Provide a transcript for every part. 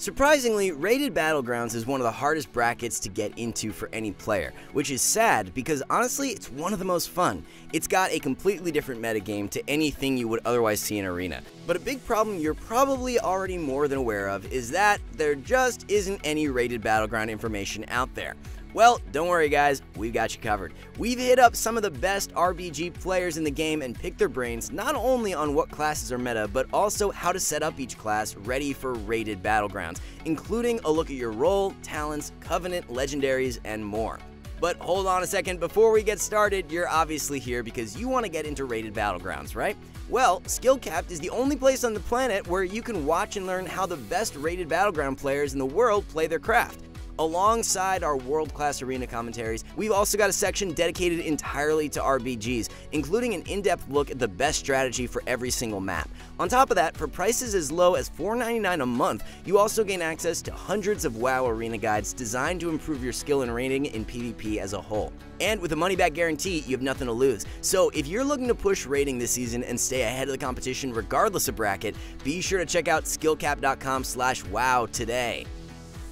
Surprisingly, Rated Battlegrounds is one of the hardest brackets to get into for any player, which is sad because honestly, it's one of the most fun. It's got a completely different metagame to anything you would otherwise see in Arena. But a big problem you're probably already more than aware of is that there just isn't any Rated Battleground information out there. Well, don't worry guys, we've got you covered. We've hit up some of the best RBG players in the game and picked their brains not only on what classes are meta, but also how to set up each class ready for Rated Battlegrounds, including a look at your role, talents, covenant, legendaries, and more. But hold on a second, before we get started, you're obviously here because you want to get into Rated Battlegrounds, right? Well, Skill Capped is the only place on the planet where you can watch and learn how the best Rated Battleground players in the world play their craft. Alongside our world-class arena commentaries, we've also got a section dedicated entirely to RBGs, including an in-depth look at the best strategy for every single map. On top of that, for prices as low as $4.99 a month, you also gain access to hundreds of WoW arena guides designed to improve your skill and rating in PvP as a whole. And with a money-back guarantee, you have nothing to lose. So if you're looking to push rating this season and stay ahead of the competition regardless of bracket, be sure to check out skillcap.com/wow today.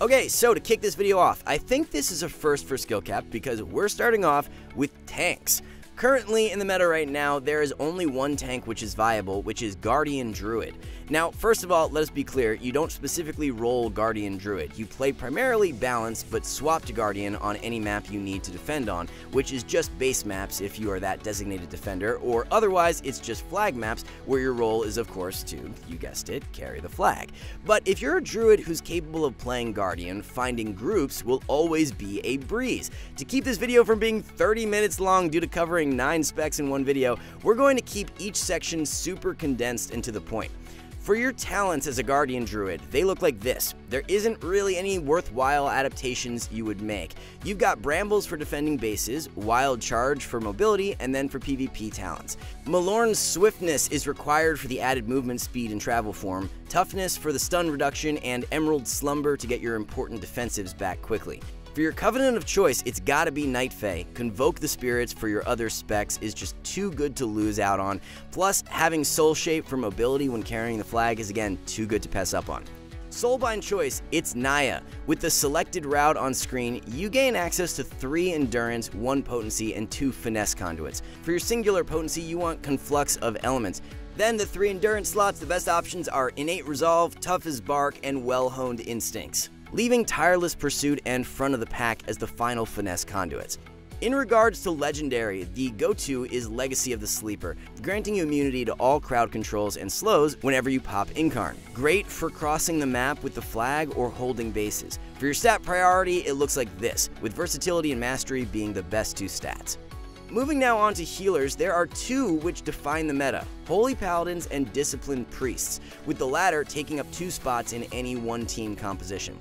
Okay, so to kick this video off, I think this is a first for Skill Capped because we're starting off with tanks. Currently in the meta right now, there is only one tank which is viable, which is Guardian Druid. Now, first of all, let us be clear, you don't specifically roll Guardian Druid. You play primarily Balance, but swap to Guardian on any map you need to defend on, which is just base maps if you are that designated defender, or otherwise it's just flag maps where your role is of course to, you guessed it, carry the flag. But if you're a Druid who's capable of playing Guardian, finding groups will always be a breeze. To keep this video from being 30 minutes long due to covering 9 specs in one video, we're going to keep each section super condensed and to the point. For your talents as a Guardian Druid, they look like this. There isn't really any worthwhile adaptations you would make. You've got Brambles for defending bases, Wild Charge for mobility, and then for PvP talents. Malorn's Swiftness is required for the added movement speed and travel form, Toughness for the stun reduction, and Emerald Slumber to get your important defensives back quickly. For your Covenant of Choice, it's gotta be Night Fae. Convoke the Spirits for your other specs is just too good to lose out on, plus having Soul Shape for mobility when carrying the flag is again too good to pass up on. Soulbind Choice, it's Niya. With the selected route on screen, you gain access to 3 Endurance, 1 Potency, and 2 Finesse Conduits. For your singular Potency, you want Conflux of Elements. Then the 3 Endurance slots, the best options are Innate Resolve, Tough as Bark, and Well-Honed Instincts, leaving Tireless Pursuit and Front of the Pack as the final Finesse Conduits. In regards to Legendary, the go-to is Legacy of the Sleeper, granting you immunity to all crowd controls and slows whenever you pop Incarn. Great for crossing the map with the flag or holding bases. For your stat priority, it looks like this, with Versatility and Mastery being the best 2 stats. Moving now on to healers, there are 2 which define the meta, Holy Paladins and Disciplined Priests, with the latter taking up 2 spots in any one team composition.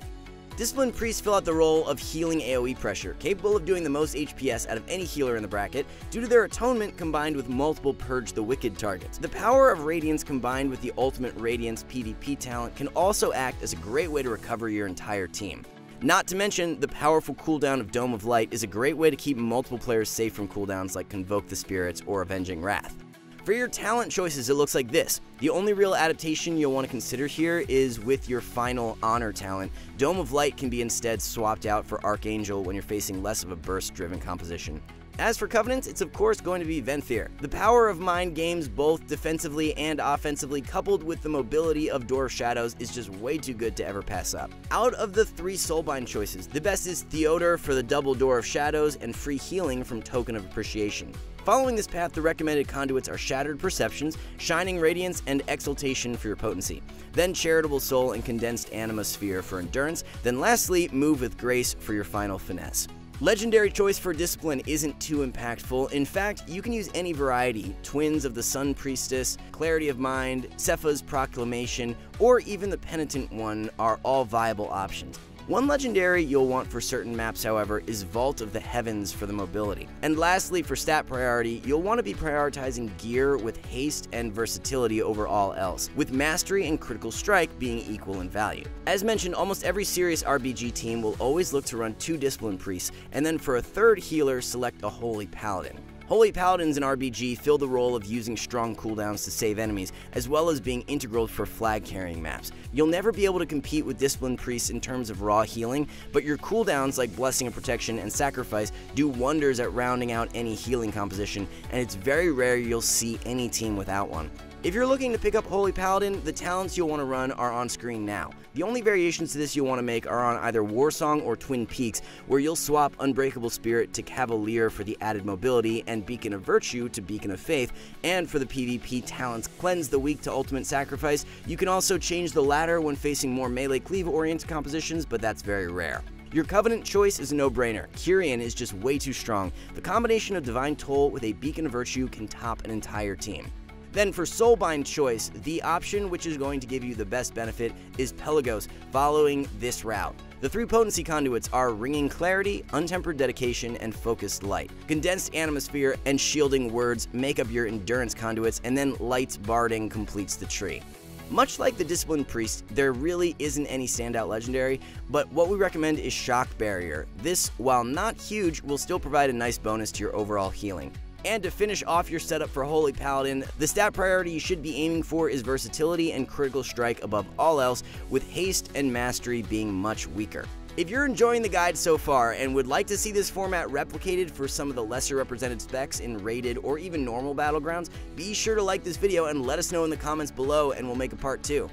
Disciplined Priests fill out the role of healing AoE pressure, capable of doing the most HPS out of any healer in the bracket due to their Atonement combined with multiple Purge the Wicked targets. The power of Radiance combined with the ultimate Radiance PvP talent can also act as a great way to recover your entire team. Not to mention, the powerful cooldown of Dome of Light is a great way to keep multiple players safe from cooldowns like Convoke the Spirits or Avenging Wrath. For your talent choices, it looks like this. The only real adaptation you'll want to consider here is with your final Honor talent. Dome of Light can be instead swapped out for Archangel when you're facing less of a burst-driven composition. As for Covenants, it's of course going to be Venthyr. The power of Mind Games, both defensively and offensively, coupled with the mobility of Door of Shadows is just way too good to ever pass up. Out of the 3 Soulbind choices, the best is Theodor for the double Door of Shadows and free healing from Token of Appreciation. Following this path, the recommended conduits are Shattered Perceptions, Shining Radiance, and Exaltation for your potency, then Charitable Soul and Condensed Anima Sphere for endurance, then lastly, Move with Grace for your final finesse. Legendary choice for Discipline isn't too impactful. In fact, you can use any variety, Twins of the Sun Priestess, Clarity of Mind, Sepha's Proclamation, or even the Penitent One are all viable options. One legendary you'll want for certain maps, however, is Vault of the Heavens for the mobility. And lastly, for stat priority, you'll want to be prioritizing gear with haste and versatility over all else, with mastery and critical strike being equal in value. As mentioned, almost every serious RBG team will always look to run 2 Disciplined Priests, and then for a third healer, select a Holy Paladin. Holy Paladins in RBG fill the role of using strong cooldowns to save enemies, as well as being integral for flag-carrying maps. You'll never be able to compete with Disciplined Priests in terms of raw healing, but your cooldowns like Blessing of Protection and Sacrifice do wonders at rounding out any healing composition, and it's very rare you'll see any team without one. If you're looking to pick up Holy Paladin, the talents you'll want to run are on screen now. The only variations to this you'll want to make are on either Warsong or Twin Peaks, where you'll swap Unbreakable Spirit to Cavalier for the added mobility, and Beacon of Virtue to Beacon of Faith, and for the PvP talents Cleanse the Weak to Ultimate Sacrifice. You can also change the latter when facing more melee cleave-oriented compositions, but that's very rare. Your Covenant choice is a no-brainer. Kyrian is just way too strong. The combination of Divine Toll with a Beacon of Virtue can top an entire team. Then for Soulbind choice, the option which is going to give you the best benefit is Pelagos, following this route. The three potency conduits are Ringing Clarity, Untempered Dedication, and Focused Light. Condensed Anima Sphere and Shielding Words make up your endurance conduits, and then Lights Barding completes the tree. Much like the Disciplined Priest, there really isn't any standout legendary, but what we recommend is Shock Barrier. This, while not huge, will still provide a nice bonus to your overall healing. And to finish off your setup for Holy Paladin, the stat priority you should be aiming for is versatility and critical strike above all else, with haste and mastery being much weaker. If you're enjoying the guide so far and would like to see this format replicated for some of the lesser represented specs in rated or even normal battlegrounds, be sure to like this video and let us know in the comments below, and we'll make a part 2.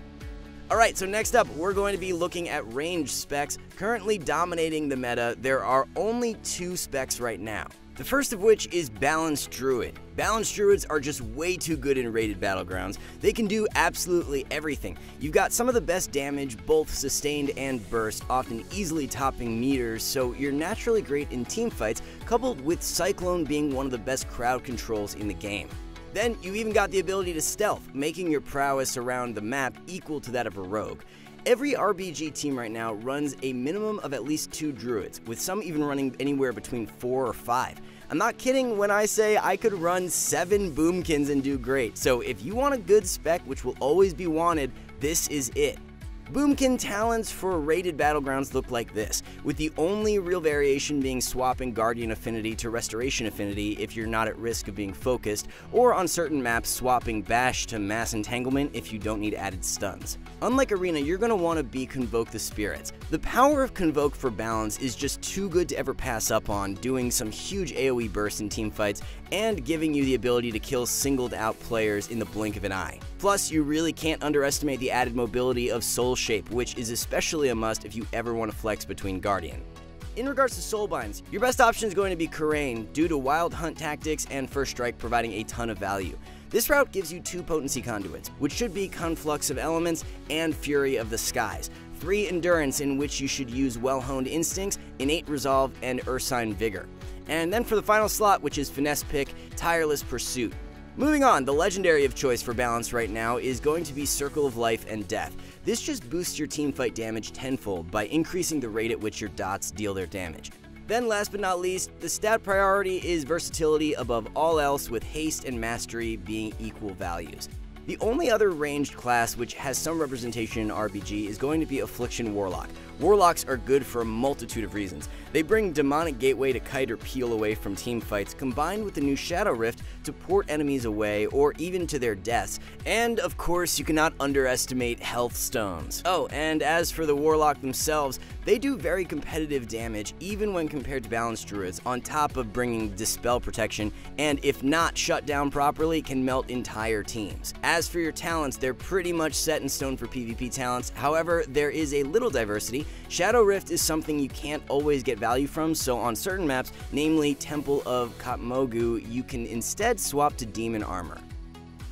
Alright, so next up, we're going to be looking at range specs. Currently dominating the meta, there are only 2 specs right now. The first of which is Balance Druid. Balance Druids are just way too good in rated battlegrounds. They can do absolutely everything. You've got some of the best damage, both sustained and burst, often easily topping meters, so you're naturally great in teamfights, coupled with Cyclone being one of the best crowd controls in the game. Then you even got the ability to stealth, making your prowess around the map equal to that of a rogue. Every RBG team right now runs a minimum of at least 2 druids, with some even running anywhere between 4 or 5. I'm not kidding when I say I could run 7 boomkins and do great, so if you want a good spec which will always be wanted, this is it. Boomkin talents for rated battlegrounds look like this, with the only real variation being swapping Guardian Affinity to Restoration Affinity if you're not at risk of being focused, or on certain maps swapping Bash to Mass Entanglement if you don't need added stuns. Unlike Arena, you're going to want to be Convoke the Spirits. The power of Convoke for Balance is just too good to ever pass up on, doing some huge AoE bursts in teamfights and giving you the ability to kill singled out players in the blink of an eye. Plus, you really can't underestimate the added mobility of Soul Shape, which is especially a must if you ever want to flex between Guardian. In regards to Soulbinds, your best option is going to be Kyrian due to Wild Hunt tactics and First Strike providing a ton of value. This route gives you 2 potency conduits, which should be Conflux of Elements and Fury of the Skies, 3 endurance in which you should use Well-Honed Instincts, Innate Resolve, and Ursine Vigor. And then for the final slot, which is Finesse Pick, Tireless Pursuit. Moving on, the legendary of choice for Balance right now is going to be Circle of Life and Death. This just boosts your teamfight damage tenfold by increasing the rate at which your dots deal their damage. Then last but not least, the stat priority is versatility above all else, with haste and mastery being equal values. The only other ranged class which has some representation in RBG is going to be Affliction Warlock. Warlocks are good for a multitude of reasons. They bring Demonic Gateway to kite or peel away from teamfights, combined with the new Shadow Rift to port enemies away or even to their deaths. And of course, you cannot underestimate Health Stones. Oh, and as for the Warlock themselves, they do very competitive damage even when compared to Balanced Druids, on top of bringing Dispel Protection, and if not shut down properly, can melt entire teams. As for your talents, they're pretty much set in stone for PvP talents. However, there is a little diversity. Shadow Rift is something you can't always get value from, so on certain maps, namely Temple of Kotmogu, you can instead swap to Demon Armor.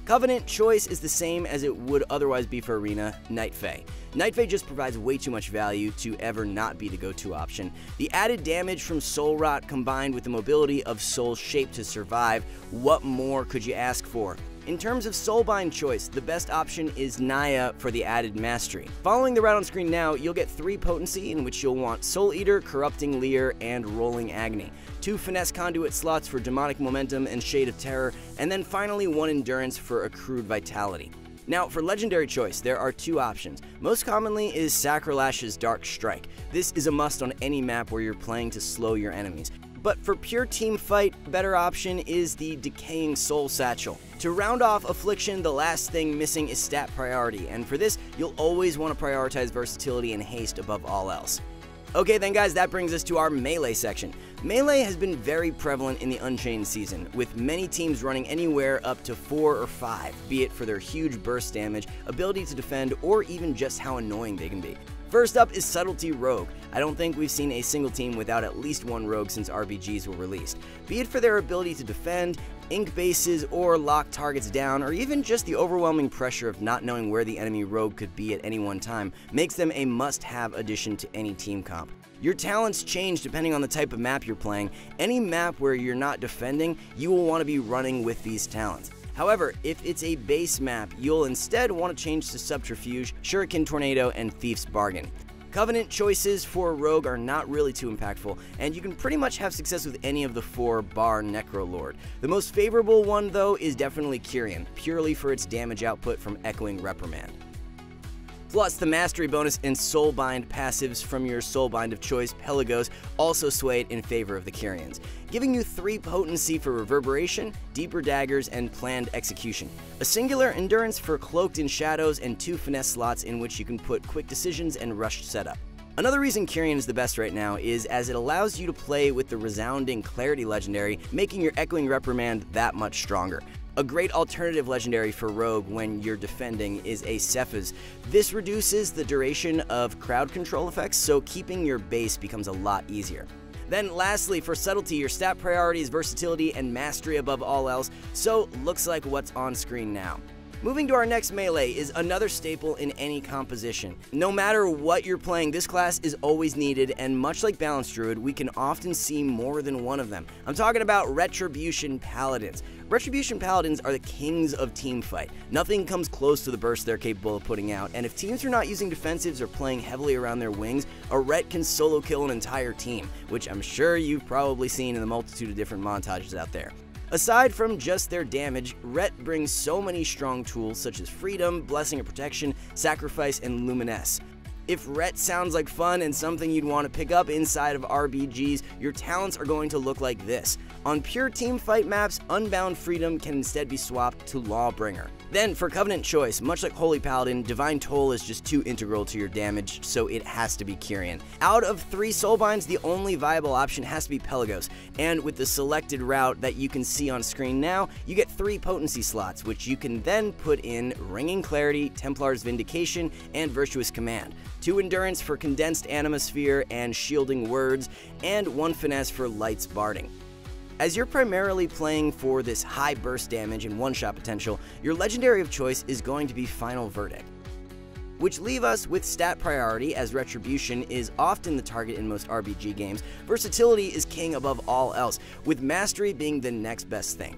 Covenant choice is the same as it would otherwise be for Arena, Night Fae. Night Fae just provides way too much value to ever not be the go-to option. The added damage from Soul Rot combined with the mobility of Soul Shape to survive, what more could you ask for? In terms of Soulbind choice, the best option is Niya for the added mastery. Following the route on screen now, you'll get 3 potency in which you'll want Soul Eater, Corrupting Leer, and Rolling Agony, 2 Finesse Conduit slots for Demonic Momentum and Shade of Terror, and then finally 1 Endurance for Accrued Vitality. Now, for legendary choice, there are 2 options. Most commonly is Sacrilash's Dark Strike. This is a must on any map where you're playing to slow your enemies. but for pure team fight, better option is the Decaying Soul Satchel. To round off Affliction, the last thing missing is stat priority, and for this, you'll always want to prioritize versatility and haste above all else. Okay then guys, that brings us to our melee section. Melee has been very prevalent in the Unchained season, with many teams running anywhere up to 4 or 5, be it for their huge burst damage, ability to defend, or even just how annoying they can be. First up is Subtlety Rogue. I don't think we've seen a single team without at least one rogue since RBGs were released, be it for their ability to defend, ink bases, or lock targets down, or even just the overwhelming pressure of not knowing where the enemy rogue could be at any one time makes them a must-have addition to any team comp. Your talents change depending on the type of map you're playing. Any map where you're not defending, you will want to be running with these talents. However, if it's a base map, you'll instead want to change to Subterfuge, Shuriken Tornado, and Thief's Bargain. Covenant choices for Rogue are not really too impactful, and you can pretty much have success with any of the 4 bar Necrolord. The most favorable one though is definitely Kyrian, purely for its damage output from Echoing Reprimand. Plus, the Mastery bonus and Soulbind passives from your Soulbind of choice, Pelagos, also swayed in favor of the Kyrians, giving you 3 potency for Reverberation, Deeper Daggers, and Planned Execution, a singular Endurance for Cloaked in Shadows, and 2 Finesse slots in which you can put Quick Decisions and Rushed Setup. Another reason Kyrian is the best right now is as it allows you to play with the Resounding Clarity Legendary, making your Echoing Reprimand that much stronger. A great alternative legendary for Rogue when you're defending is a Cepha's. This reduces the duration of crowd control effects, so keeping your base becomes a lot easier. Then lastly, for Subtlety, your stat priorities, versatility, and mastery above all else, so looks like what's on screen now. Moving to our next melee is another staple in any composition. No matter what you're playing, this class is always needed, and much like Balance Druid, we can often see more than one of them. I'm talking about Retribution Paladins. Retribution Paladins are the kings of teamfight. Nothing comes close to the burst they're capable of putting out, and if teams are not using defensives or playing heavily around their wings, a Ret can solo kill an entire team, which I'm sure you've probably seen in the multitude of different montages out there. Aside from just their damage, Ret brings so many strong tools such as Freedom, Blessing of Protection, Sacrifice, and Luminesse. If Ret sounds like fun and something you'd want to pick up inside of RBGs, your talents are going to look like this. On pure teamfight maps, Unbound Freedom can instead be swapped to Lawbringer. Then for Covenant choice, much like Holy Paladin, Divine Toll is just too integral to your damage, so it has to be Kyrian. Out of 3 Soulbinds, the only viable option has to be Pelagos, and with the selected route that you can see on screen now, you get 3 potency slots, which you can then put in Ringing Clarity, Templar's Vindication, and Virtuous Command, 2 Endurance for Condensed Anima Sphere and Shielding Words, and 1 Finesse for Lights Barding. As you're primarily playing for this high burst damage and one-shot potential, your legendary of choice is going to be Final Verdict, which leave us with stat priority, as Retribution is often the target in most RBG games. Versatility is king above all else, with mastery being the next best thing.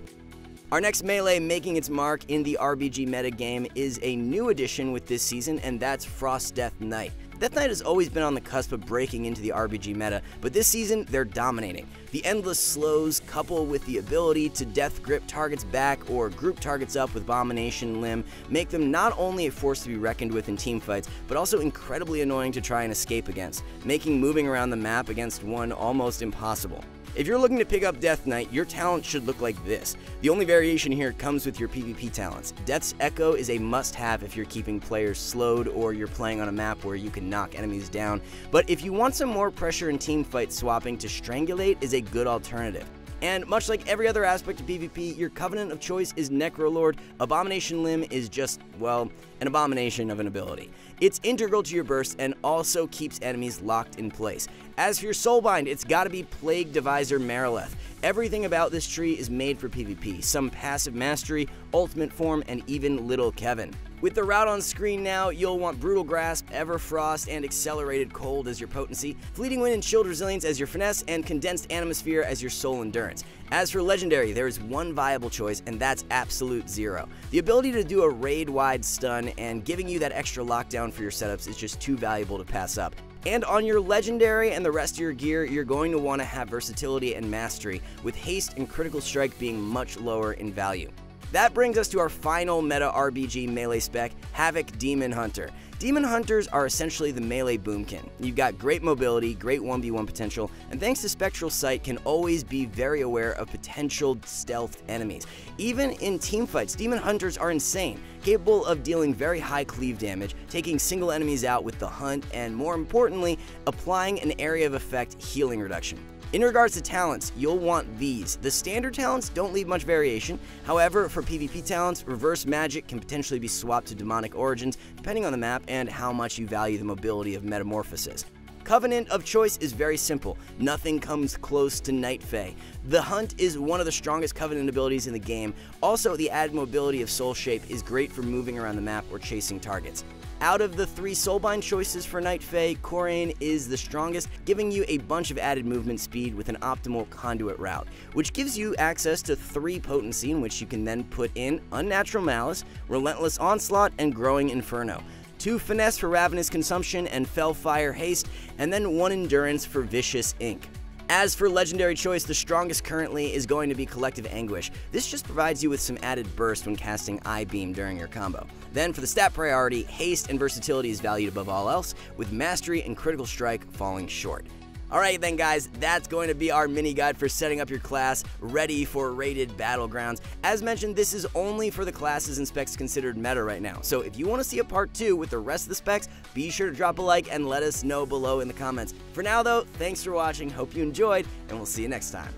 Our next melee making its mark in the RBG metagame is a new addition with this season, and that's Frost Death Knight. Death Knight has always been on the cusp of breaking into the RBG meta, but this season they're dominating. The endless slows coupled with the ability to death grip targets back or group targets up with Abomination Limb make them not only a force to be reckoned with in teamfights, but also incredibly annoying to try and escape against, making moving around the map against one almost impossible. If you're looking to pick up Death Knight, your talent should look like this. The only variation here comes with your PvP talents. Death's Echo is a must-have if you're keeping players slowed or you're playing on a map where you can knock enemies down, but if you want some more pressure in teamfight swapping, to Strangulate is a good alternative. And much like every other aspect of PvP, your Covenant of choice is Necrolord. Abomination Limb is just, well, an abomination of an ability. It's integral to your burst and also keeps enemies locked in place. As for your Soulbind, it's gotta be Plague Divisor Merileth. Everything about this tree is made for PvP, some passive mastery, ultimate form, and even Little Kevin. With the route on screen now, you'll want Brutal Grasp, Everfrost, and Accelerated Cold as your potency, Fleeting Wind and Shield Resilience as your finesse, and Condensed Anima Sphere as your soul endurance. As for legendary, there is one viable choice, and that's Absolute Zero. The ability to do a raid-wide stun and giving you that extra lockdown for your setups is just too valuable to pass up. And on your legendary and the rest of your gear, you're going to want to have versatility and mastery, with haste and critical strike being much lower in value. That brings us to our final meta RBG melee spec, Havoc Demon Hunter. Demon Hunters are essentially the melee boomkin. You've got great mobility, great 1v1 potential, and thanks to Spectral Sight can always be very aware of potential stealthed enemies. Even in teamfights, Demon Hunters are insane, capable of dealing very high cleave damage, taking single enemies out with the hunt, and more importantly, applying an area of effect healing reduction. In regards to talents, you'll want these. The standard talents don't leave much variation. However, for PvP talents, reverse magic can potentially be swapped to demonic origins, depending on the map and how much you value the mobility of metamorphosis. Covenant of choice is very simple. Nothing comes close to Night Fae. The Hunt is one of the strongest Covenant abilities in the game. Also, the added mobility of Soul Shape is great for moving around the map or chasing targets. Out of the three Soulbind choices for Night Fae, Kyrian is the strongest, giving you a bunch of added movement speed with an optimal conduit route, which gives you access to 3 potency in which you can then put in Unnatural Malice, Relentless Onslaught, and Growing Inferno. 2 Finesse for Ravenous Consumption and Fell Fire Haste, and then 1 Endurance for Vicious Ink. As for legendary choice, the strongest currently is going to be Collective Anguish. This just provides you with some added burst when casting I-Beam during your combo. Then for the stat priority, haste and versatility is valued above all else, with mastery and critical strike falling short. Alright then guys, that's going to be our mini guide for setting up your class ready for rated battlegrounds. As mentioned, this is only for the classes and specs considered meta right now, so if you want to see a part 2 with the rest of the specs, be sure to drop a like and let us know below in the comments. For now though, thanks for watching, hope you enjoyed, and we'll see you next time.